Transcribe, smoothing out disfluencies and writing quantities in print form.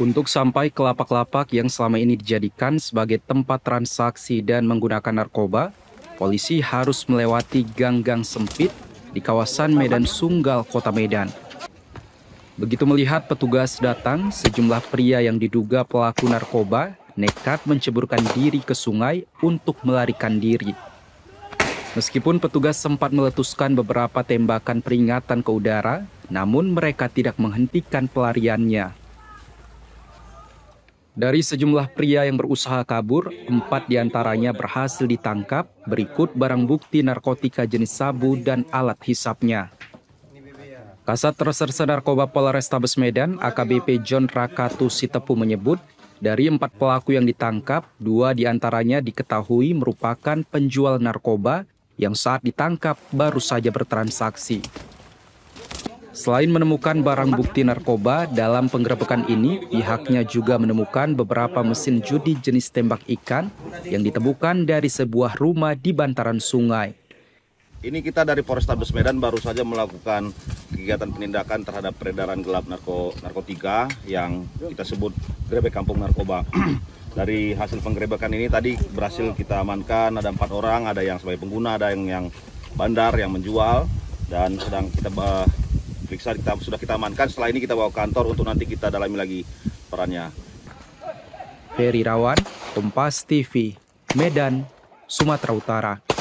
Untuk sampai ke lapak-lapak yang selama ini dijadikan sebagai tempat transaksi dan menggunakan narkoba, polisi harus melewati gang-gang sempit di kawasan Medan Sunggal, Kota Medan. Begitu melihat petugas datang, sejumlah pria yang diduga pelaku narkoba nekat menceburkan diri ke sungai untuk melarikan diri. Meskipun petugas sempat meletuskan beberapa tembakan peringatan ke udara, namun mereka tidak menghentikan pelariannya. Dari sejumlah pria yang berusaha kabur, 4 diantaranya berhasil ditangkap, berikut barang bukti narkotika jenis sabu dan alat hisapnya. Kasat Reserse Narkoba Polrestabes Medan, AKBP Jhon Rakuta Sitepu menyebut, dari 4 pelaku yang ditangkap, 2 diantaranya diketahui merupakan penjual narkoba yang saat ditangkap baru saja bertransaksi. Selain menemukan barang bukti narkoba, dalam penggerebekan ini pihaknya juga menemukan beberapa mesin judi jenis tembak ikan yang ditemukan dari sebuah rumah di bantaran sungai. Ini kita dari Polrestabes Medan baru saja melakukan kegiatan penindakan terhadap peredaran gelap narkotika yang kita sebut grebek kampung narkoba. Dari hasil penggerebekan ini tadi berhasil kita amankan, ada 4 orang, ada yang sebagai pengguna, ada yang bandar, yang menjual, dan sedang kita periksa, sudah kita amankan. Setelah ini kita bawa ke kantor untuk nanti kita dalami lagi perannya. Ferry Rawan, Kompas TV, Medan, Sumatera Utara.